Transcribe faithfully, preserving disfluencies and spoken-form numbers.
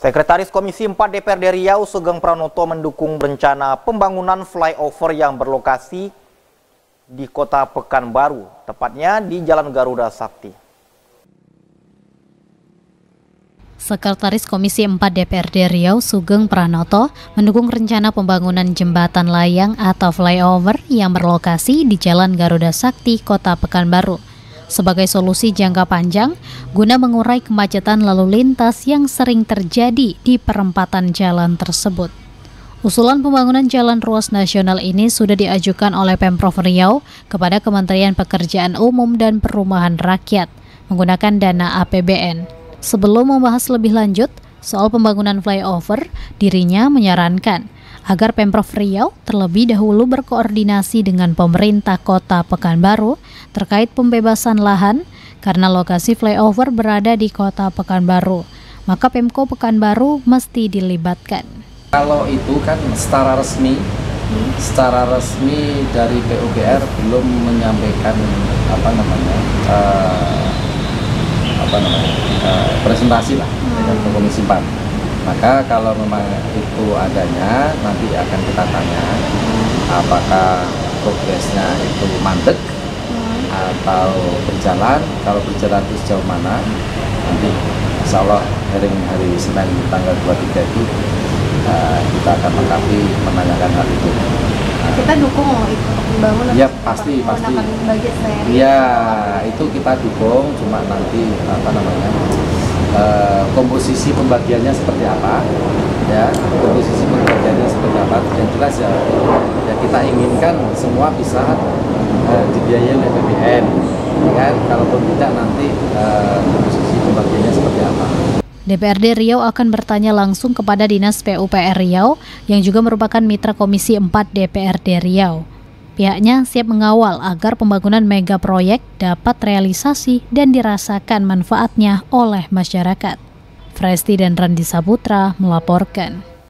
Sekretaris Komisi empat D P R D Riau, Sugeng Pranoto, mendukung rencana pembangunan flyover yang berlokasi di kota Pekanbaru, tepatnya di Jalan Garuda Sakti. Sekretaris Komisi empat D P R D Riau, Sugeng Pranoto, mendukung rencana pembangunan jembatan layang atau flyover yang berlokasi di Jalan Garuda Sakti, kota Pekanbaru, sebagai solusi jangka panjang guna mengurai kemacetan lalu lintas yang sering terjadi di perempatan jalan tersebut. Usulan pembangunan jalan ruas nasional ini sudah diajukan oleh Pemprov Riau kepada Kementerian Pekerjaan Umum dan Perumahan Rakyat menggunakan dana A P B N. Sebelum membahas lebih lanjut soal pembangunan flyover, dirinya menyarankan agar Pemprov Riau terlebih dahulu berkoordinasi dengan pemerintah kota Pekanbaru terkait pembebasan lahan karena lokasi flyover berada di kota Pekanbaru. Maka Pemko Pekanbaru mesti dilibatkan. Kalau itu kan secara resmi, secara resmi dari P U B R belum menyampaikan apa namanya, uh, apa namanya uh, presentasi lah dengan Komisi empat. Maka kalau memang itu adanya, nanti akan kita tanya apakah progresnya itu mandek atau berjalan. Kalau berjalan itu sejauh mana, nanti insya Allah hari Senin tanggal dua puluh tiga itu uh, kita akan lengkapi menanyakan hal itu. Kita dukung loh itu pembangunan. Ya pasti pasti. Ya itu kita dukung, cuma nanti apa namanya, Uh, komposisi pembagiannya seperti apa, ya komposisi pembagiannya seperti apa, yang jelas ya, ya kita inginkan semua bisa uh, dibiayai oleh A P B N, kan? Kalaupun tidak nanti uh, komposisi pembagiannya seperti apa. D P R D Riau akan bertanya langsung kepada Dinas P U P R Riau yang juga merupakan mitra Komisi empat D P R D Riau. Pihaknya siap mengawal agar pembangunan mega proyek dapat realisasi dan dirasakan manfaatnya oleh masyarakat. Fresti dan Randi Saputra melaporkan.